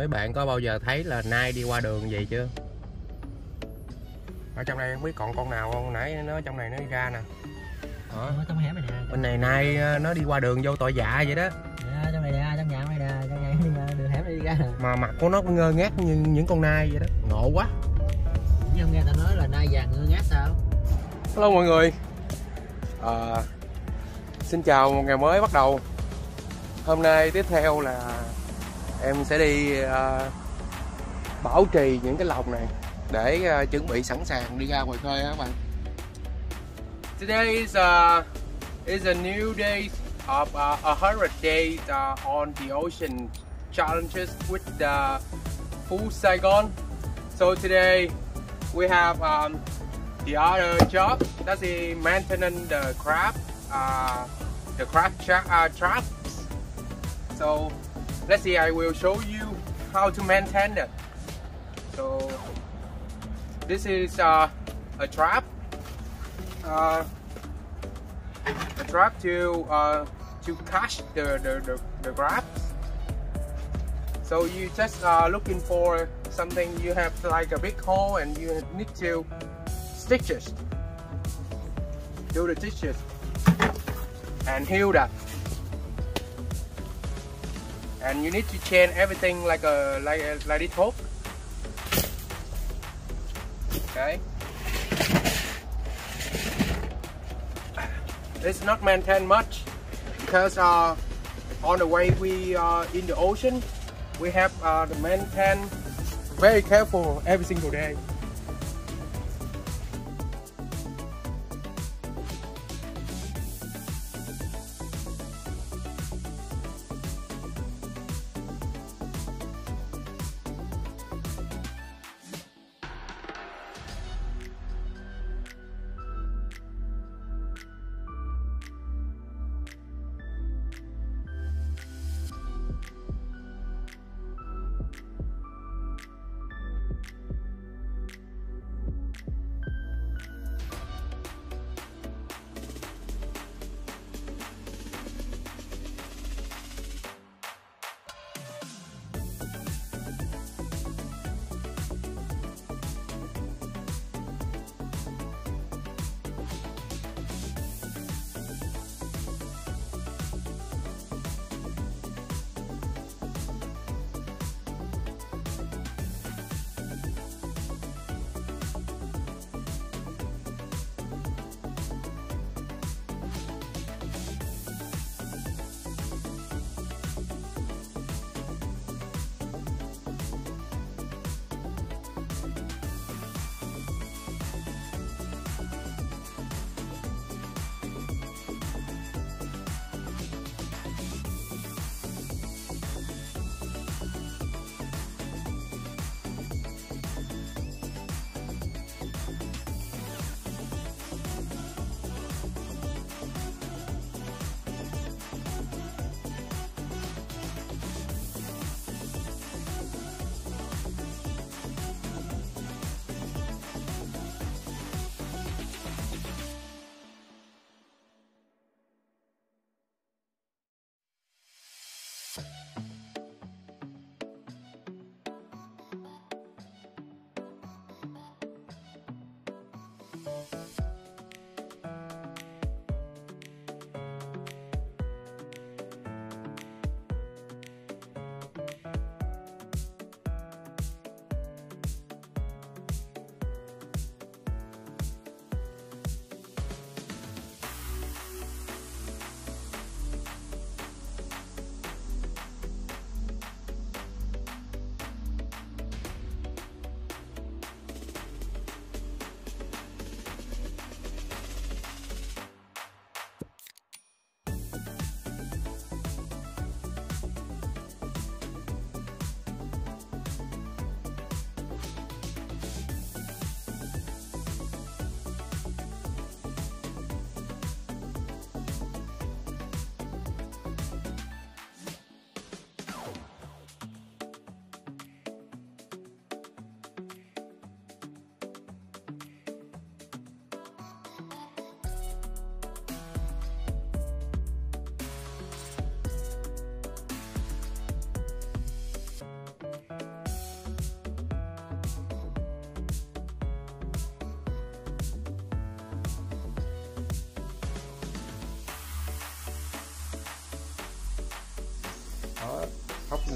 Mấy bạn có bao giờ thấy là nai đi qua đường vậy chưa? Ở trong đây không biết còn con nào không, nãy nó trong này nó ra nè. Ở trong hẻm này nè. Bên này nai nó đi qua đường vô tội vạ vậy đó. Dạ, trong này ra, trong nhà này nè, trong này đường hẻm đi ra. Mà mặt của nó cũng ngơ ngác như những con nai vậy đó, ngộ quá. Nhưng không nghe ta nói là nai vàng ngơ ngác sao? Hello mọi người. Xin chào một ngày mới bắt đầu. Hôm nay tiếp theo là em sẽ đi bảo trì những cái lồng này để chuẩn bị sẵn sàng đi ra ngoài khơi các bạn. Today is a new day of 100 days on the ocean challenges with the Phu Saigon. So today we have the other job, that's the maintaining the crab, traps. So let's see, I will show you how to maintain it. So this is a trap. A trap to catch the crabs. So you just looking for something you have like a big hole and you need to stitch it. Do the stitches and heal that. And you need to chain everything like this hook. Okay. It's not maintained much because on the way we are in the ocean, we have to maintain very careful every single day.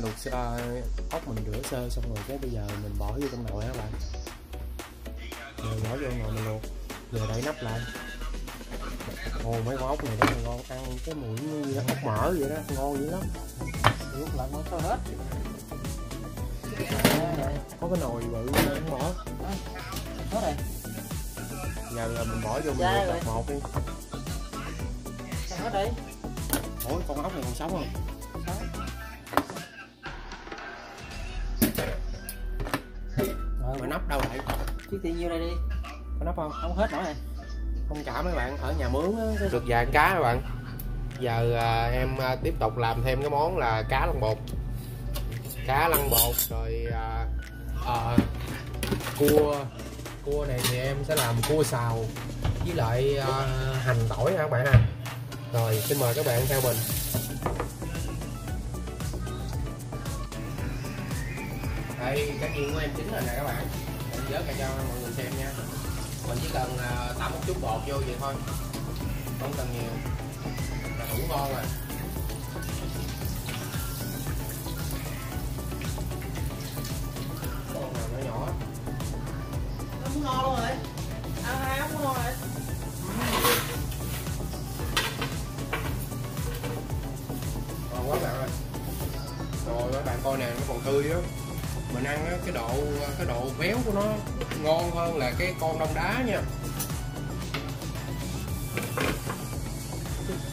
luộc sơ ốc, mình rửa sơ xong rồi cái bây giờ mình bỏ vô trong nồi các bạn, rồi bỏ vô nồi mình luộc rồi đậy nắp lại. Ồ, mấy con ốc này rất là ngon, ăn cái mùi như ốc mỡ vậy đó, ngon dữ lắm. Lúc lại nó có hết. Có cái nồi bự cũng bỏ. Hết rồi. Giờ là mình bỏ vô mình luộc một đi. Sao hết đi? Ủa, con ốc này còn sống không? Rồi, mà nắp đâu lại? Chứ tự nhiêu đây đi. Có nắp không? Không hết nữa này. Không cả mấy bạn, ở nhà mướn á, được vài cá các bạn. Giờ em tiếp tục làm thêm cái món là cá lăn bột. Cá lăn bột rồi cua này thì em sẽ làm cua xào với lại hành tỏi ha các bạn ha. Rồi xin mời các bạn theo mình. Đây, cá chiên của em chính rồi nè các bạn. Em giới cả cho mọi người xem nha. Mình chỉ cần tắm một chút bột vô vậy thôi, không cần nhiều là đủ ngon rồi. Con nào nó nhỏ, nó muốn no luôn rồi, ăn hai nó muốn no rồi. Ngon quá bạn ơi, rồi các bạn coi nè, nó còn tươi á. Mình ăn á, cái độ béo của nó ngon hơn là cái con đông đá nha.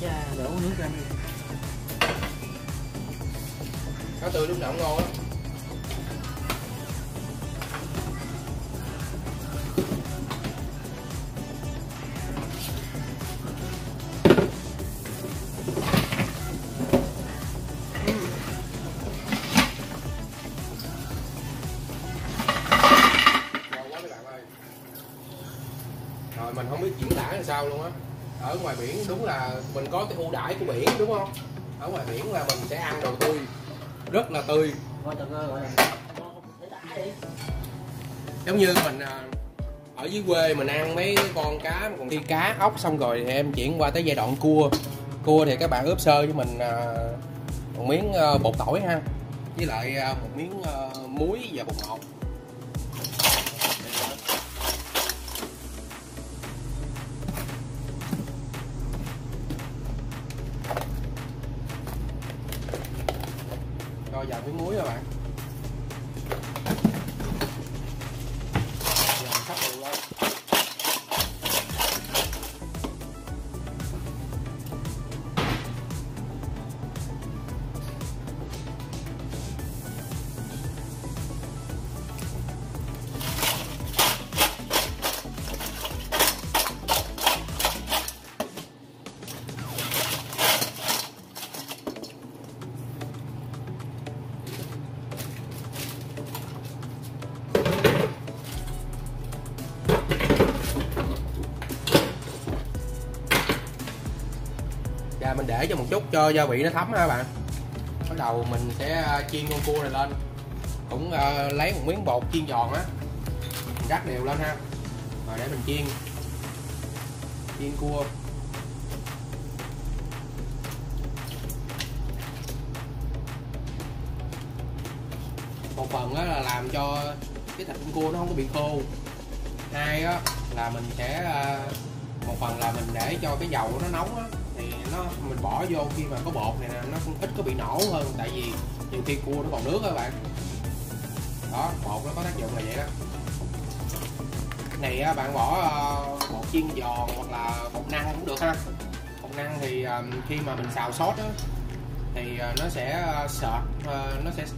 Chà, đổ nước ra đi. Cá tươi lúc nào cũng ngon á. Mình không biết diễn tả làm sao luôn á. Ở ngoài biển đúng là mình có cái ưu đãi của biển đúng không? Ở ngoài biển là mình sẽ ăn đồ tươi, rất là tươi. Giống như mình ở dưới quê mình ăn mấy con cá mà còn đi cá ốc xong rồi thì em chuyển qua tới giai đoạn cua. Cua thì các bạn ướp sơ với mình một miếng bột tỏi ha, với lại một miếng muối và bột ngọt. Rồi vào miếng muối các bạn. Giờ mình sắp đều lên. Mình để cho một chút cho gia vị nó thấm ha các bạn. Bắt đầu mình sẽ chiên con cua này lên. Cũng lấy một miếng bột chiên giòn á, mình rắc đều lên ha. Rồi để mình chiên. Chiên cua. Một phần á là làm cho cái thịt con cua nó không có bị khô. Hai á là mình sẽ một phần là mình để cho cái dầu nó nóng á. Nó, mình bỏ vô khi mà có bột này nè, nó cũng ít có bị nổ hơn, tại vì nhiều khi cua nó còn nước các bạn. Đó, bột nó có tác dụng là vậy đó. Này á, bạn bỏ bột chiên giòn hoặc là bột năng cũng được ha. Bột năng thì khi mà mình xào sốt á thì nó sẽ sệt,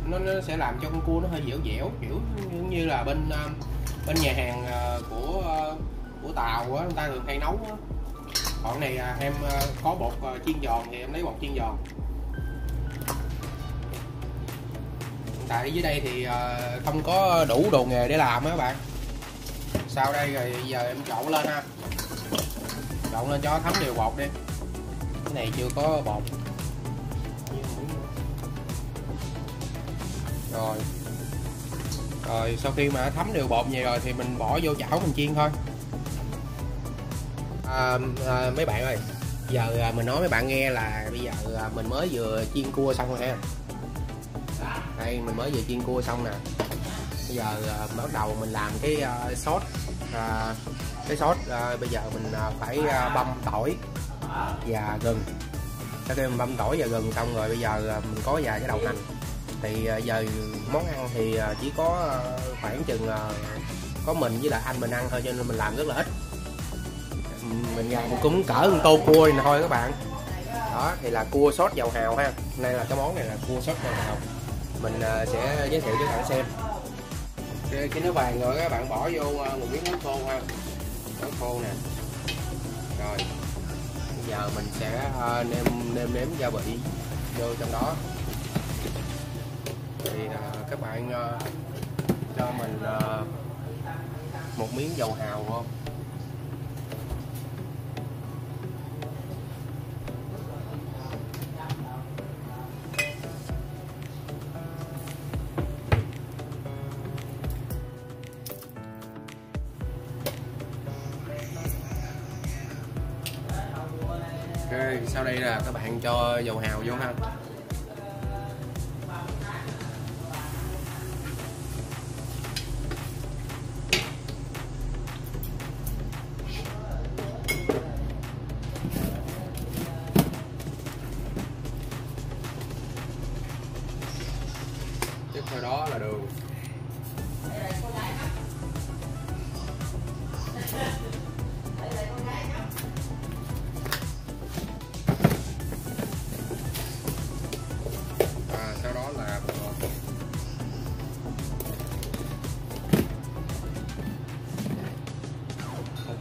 nó sẽ làm cho con cua nó hơi dẻo dẻo, kiểu như là bên nhà hàng của Tàu á, người ta thường hay nấu á. Còn này em có bột chiên giòn thì em lấy bột chiên giòn. Hiện tại dưới đây thì không có đủ đồ nghề để làm á các bạn. Sau đây rồi giờ em trộn lên ha. Trộn lên cho thấm đều bột đi. Cái này chưa có bột. Rồi sau khi mà thấm đều bột vậy rồi thì mình bỏ vô chảo mình chiên thôi. Mấy bạn ơi, giờ mình nói mấy bạn nghe là bây giờ mình mới vừa chiên cua xong rồi ha. Đây mình mới vừa chiên cua xong nè. Bây giờ bắt đầu mình làm cái sốt. Cái sốt bây giờ mình phải băm tỏi và gừng. Sau khi mình băm tỏi và gừng xong rồi bây giờ mình có vài cái đậu nành. Thì giờ món ăn thì chỉ có khoảng chừng có mình với lại anh mình ăn thôi, cho nên mình làm rất là ít. Mình làm cũng cỡ một tô cua này thôi các bạn. Đó thì là cua sốt dầu hào ha. Hôm nay là cái món này là cua sốt dầu hào. Mình sẽ giới thiệu cho các bạn xem. Cái nước vàng rồi các bạn bỏ vô một miếng nước khô ha. Nước khô nè. Rồi. Bây giờ mình sẽ nêm nếm gia vị vô trong đó. Thì các bạn cho mình một miếng dầu hào không? Okay, sau đây là các bạn cho dầu hào vô ha. Tiếp theo đó là đường.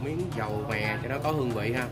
Miếng dầu mè cho nó có hương vị ha.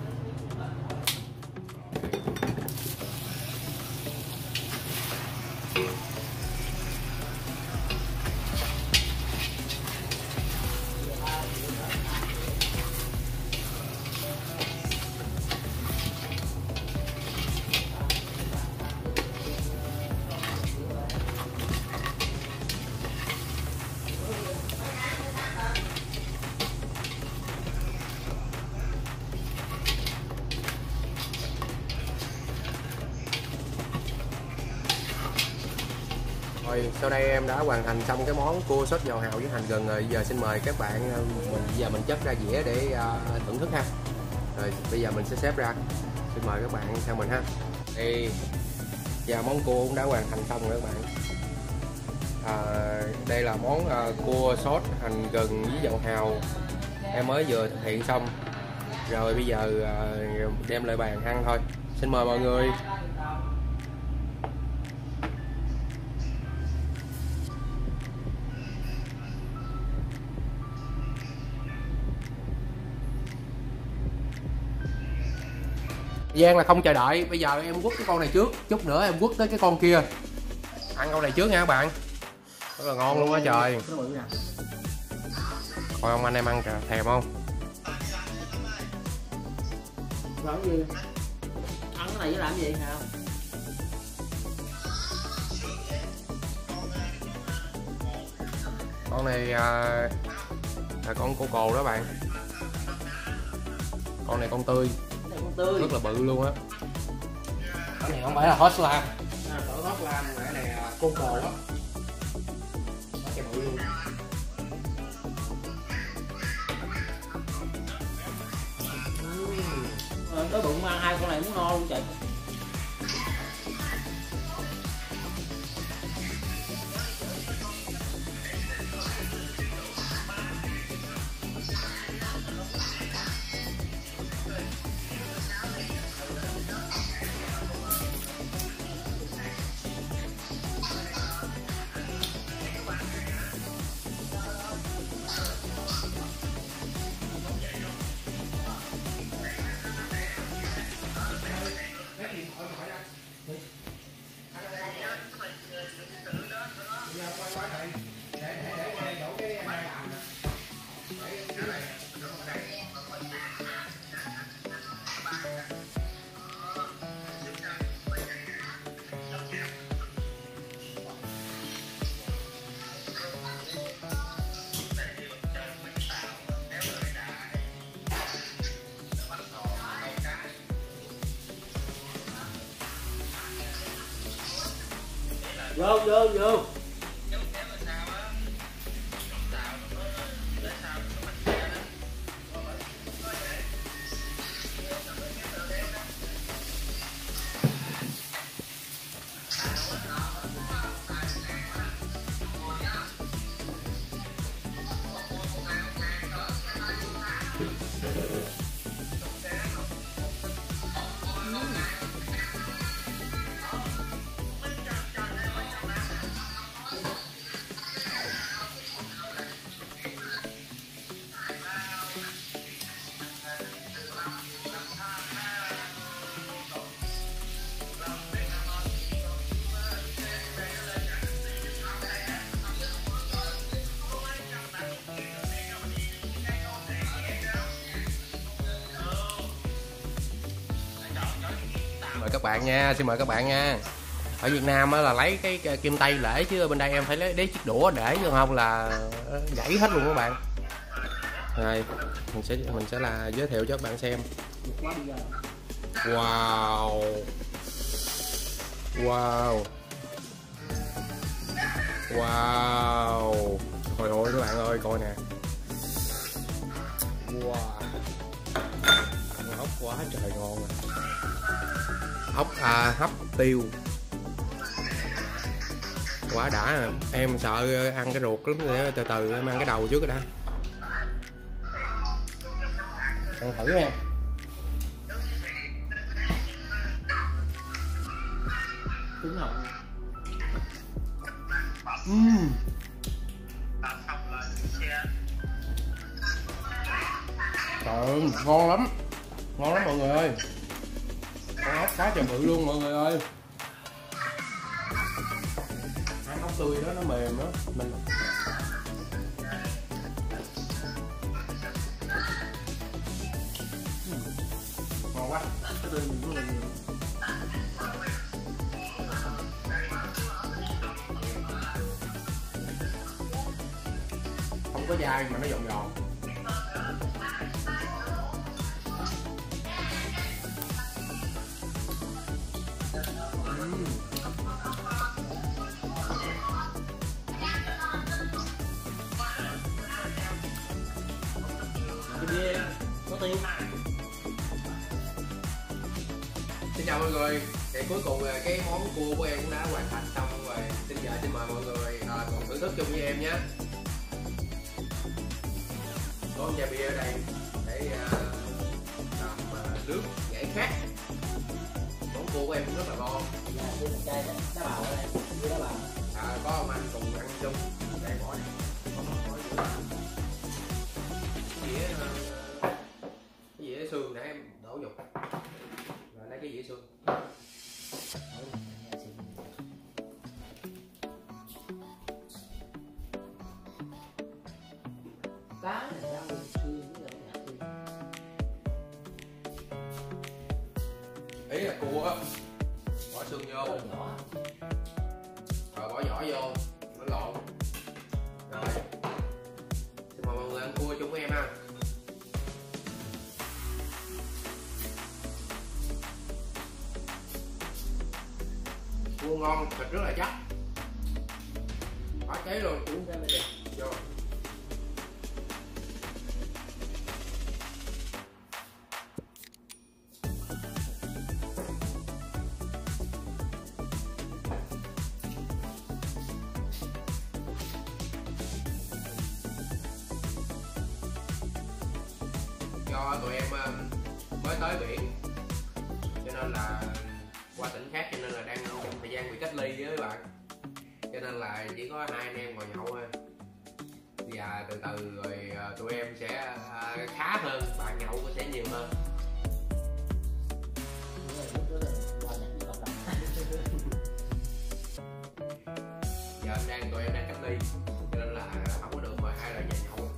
Rồi, sau đây em đã hoàn thành xong cái món cua sốt dầu hào với hành gừng rồi. Giờ xin mời các bạn, mình chất ra dĩa để thưởng thức ha. Rồi bây giờ mình sẽ xếp ra, xin mời các bạn theo mình ha. Thì giờ món cua cũng đã hoàn thành xong rồi các bạn. Đây là món cua sốt hành gừng với dầu hào em mới vừa thực hiện xong. Rồi bây giờ đem lại bàn ăn thôi. Xin mời mọi người. Gian là không chờ đợi, bây giờ em quất cái con này trước, chút nữa em quất tới cái con kia. Ăn con này trước nha các bạn, rất là ngon luôn á trời. Coi ông anh em ăn thèm không? Làm gì? Ăn cái này làm gì hả? Con này là con cô cồ đó bạn. Con này con tươi. Rất là bự luôn á. Cái này không phải là hot slam. Tỏi hot slam, cái này là cô cồ đó. Nó kìa bự luôn. Tới bụng ăn hai con này muốn no luôn trời. Vô, vô, vô. các bạn nha, xin mời các bạn nha. Ở Việt Nam là lấy cái kim tay lễ, chứ bên đây em phải lấy chiếc đũa để chứ không là gãy hết luôn các bạn. Rồi mình sẽ là giới thiệu cho các bạn xem. Wow, wow, wow, hồi ôi các bạn ơi, coi nè. Wow, ăn ốc quá trời ngon rồi. Ốc hấp tiêu quá đã rồi. Em sợ ăn cái ruột lắm, từ từ em ăn cái đầu trước rồi đã. Ăn thử nha. Đúng rồi. Trời ơi, ngon lắm mọi người ơi. Ăn ốc cá chà bự luôn mọi người ơi. Ăn ốc tươi đó, nó mềm đó. Mình ngon quá. Cái tươi mình rất là nhiều. Không có dai mà nó giòn giòn. Xin chào mọi người, thì cuối cùng cái món cua của em cũng đã hoàn thành xong rồi. Xin mời mọi người cùng thưởng thức chung với em nhé. Con trà bia ở đây để làm nước giải khát. Món cua của em cũng rất là ngon. Có ông anh cùng ăn chung. Đây bỏ này. Cái dĩa xương nãy em đổ vô. Rồi lấy cái dĩa xương. Cá này rau xương với lại hạt tiêu. Ý là cua bỏ xương vô. Rồi bỏ vỏ vô, nó lộn. Rồi. Xin mời mọi người ăn cua chung với em ha. Cua ngon, thịt rất là chắc. Quá cháy luôn, uống ra đây vô. Do tụi em mới tới biển cho nên là qua tỉnh khác, cho nên là đang trong thời gian bị cách ly với các bạn, cho nên là chỉ có hai anh em ngồi nhậu thôi. Và từ từ rồi tụi em sẽ khá hơn, bạn nhậu cũng sẽ nhiều hơn. Giờ tụi em đang cách ly cho nên là không có được mời ai lại nhà nhậu.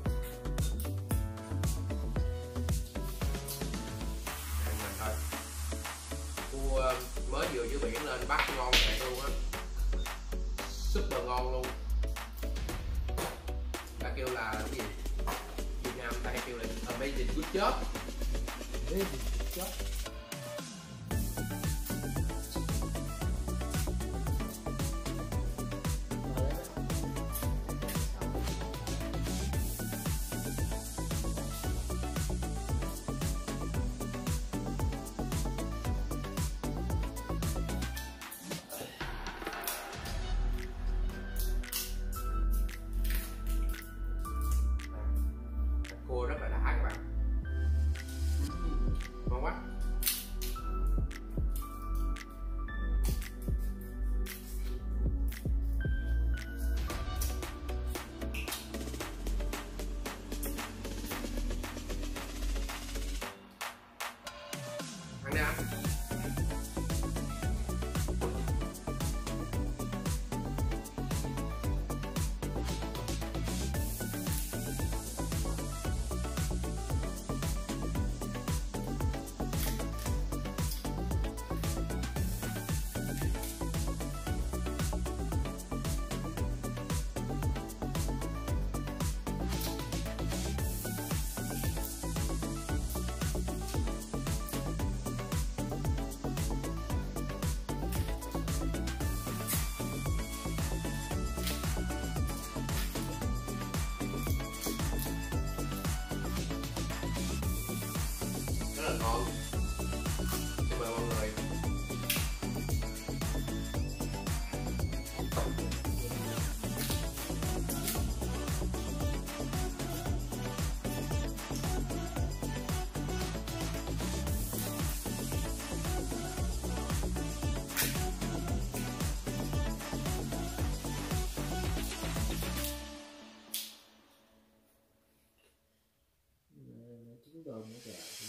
Mới vừa dưới biển lên bắt ngon vậy luôn á, super ngon luôn. Ta kêu là cái gì? Việt Nam ta hay kêu là amazing good job. Amazing good job. Cua rất là đã các bạn, ngon quá. Ăn đi anh. ngon. Xin mời mọi người. Trứng đồn nó gà không.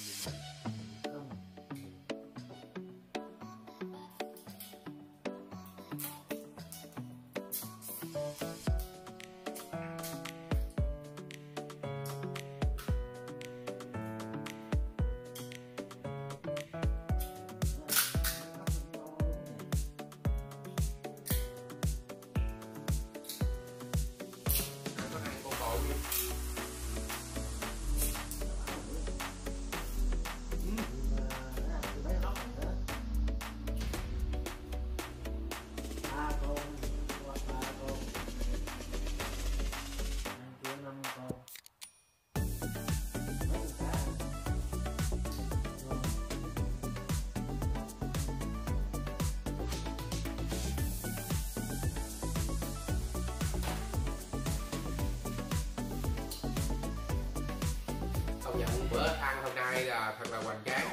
Bữa ăn hôm nay là thật là hoành tráng.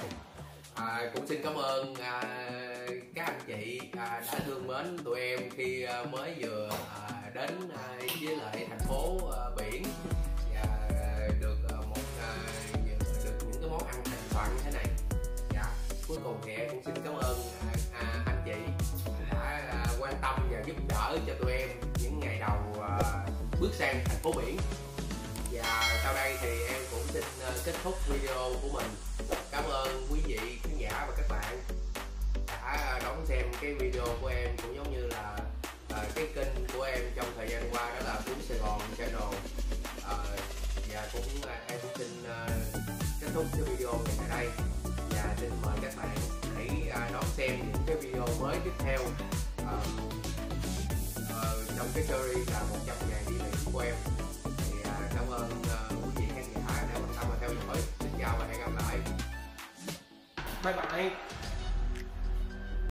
Cũng xin cảm ơn các anh chị đã thương mến tụi em khi mới vừa đến với lại thành phố Biển, và được những cái món ăn thịnh soạn như thế này. Và cuối cùng thì em cũng xin cảm ơn anh chị đã quan tâm và giúp đỡ cho tụi em những ngày đầu bước sang thành phố Biển. Và sau đây thì em cũng xin kết thúc video của mình. Cảm ơn quý vị khán giả và các bạn đã đón xem cái video của em, cũng giống như là cái kênh của em trong thời gian qua, đó là Phu Saigon Channel. Và em cũng xin kết thúc cái video này tại đây, và xin mời các bạn hãy đón xem những cái video mới tiếp theo trong cái series là 100 ngày đi biển của em. Cảm ơn quý vị khán giả đã quan tâm và theo dõi. Xin chào và hẹn gặp lại. Bye bye.